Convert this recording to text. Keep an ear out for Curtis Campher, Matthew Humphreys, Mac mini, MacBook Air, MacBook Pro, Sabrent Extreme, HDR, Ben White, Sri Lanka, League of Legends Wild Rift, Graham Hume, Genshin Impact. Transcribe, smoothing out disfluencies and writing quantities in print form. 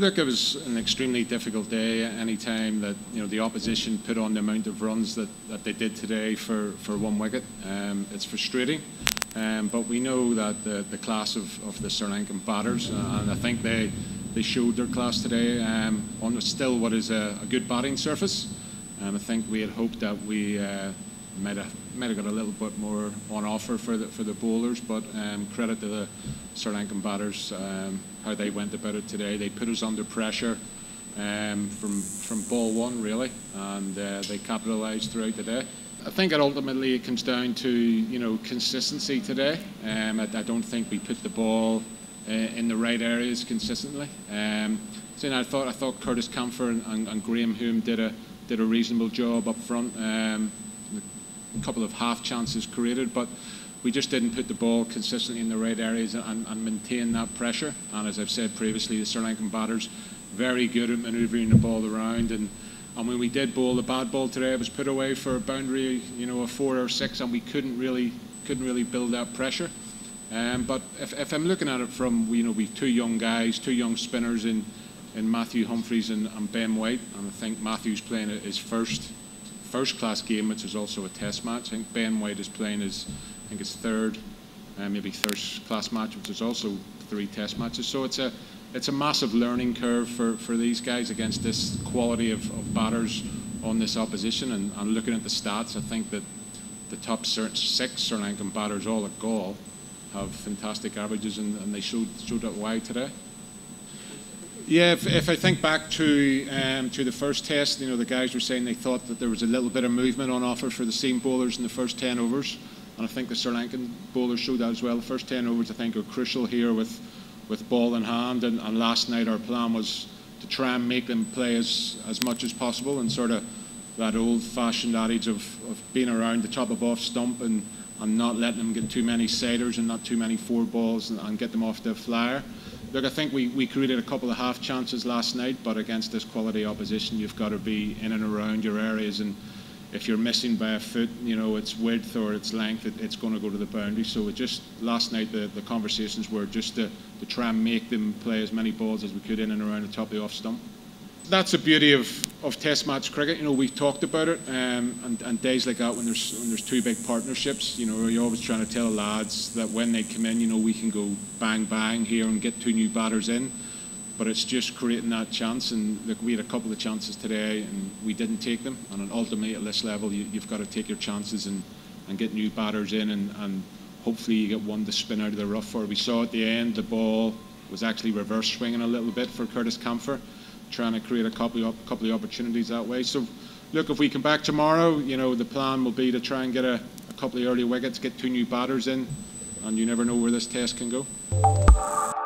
Look, it was an extremely difficult day. Any time that the opposition put on the amount of runs that they did today for one wicket, it's frustrating. But we know that the class of the Sri Lankan batters, and I think they showed their class today on still what is a good batting surface. I think we had hoped that we might have got a little bit more on offer for the bowlers, but credit to the Sri Lankan batters, how they went about it today. They put us under pressure from ball one, really, and they capitalised throughout the day. I think it ultimately comes down to consistency today. I don't think we put the ball in the right areas consistently. I thought Curtis Campher and Graham Hume did a reasonable job up front. A couple of half chances created, but we just didn't put the ball consistently in the right areas and maintain that pressure. And as I've said previously, the Sri Lankan batters very good at manoeuvring the ball around. And when we did bowl the bad ball today, it was put away for a boundary, a 4 or 6, and we couldn't really build that pressure. But if I'm looking at it from we've two young spinners in Matthew Humphreys and Ben White, and I think Matthew's playing his first-class game, which is also a test match. I think Ben White is playing his third, maybe first-class match, which is also 3 test matches. So it's a massive learning curve for these guys against this quality of batters on this opposition. And looking at the stats, I think that the top 6 Sri Lankan batters all at goal have fantastic averages, and they showed it why today. Yeah, if I think back to the first test, the guys were saying they thought that there was a little bit of movement on offer for the seam bowlers in the first 10 overs, and I think the Sri Lankan bowlers showed that as well. The first 10 overs, I think, are crucial here with ball in hand, and last night our plan was to try and make them play as much as possible, and sort of that old-fashioned adage of being around the top of off stump and not letting them get too many siders and not too many 4 balls and get them off the flyer. Look, I think we created a couple of half chances last night, but against this quality opposition, you've got to be in and around your areas, and if you're missing by a foot, its width or its length, it's going to go to the boundary. So last night the conversations were just to try and make them play as many balls as we could in and around the top of the off stump. That's the beauty of Test match cricket. We've talked about it, and days like that when there's two big partnerships. You're always trying to tell lads that when they come in, we can go bang bang here and get 2 new batters in. But it's just creating that chance. And look, we had a couple of chances today, and we didn't take them. And ultimately, at this level, you've got to take your chances and get new batters in, and hopefully you get one to spin out of the rough. Or we saw at the end the ball was actually reverse swinging a little bit for Curtis Campher, trying to create a couple of opportunities that way. So look, if we come back tomorrow, the plan will be to try and get a couple of early wickets, get 2 new batters in, and you never know where this test can go.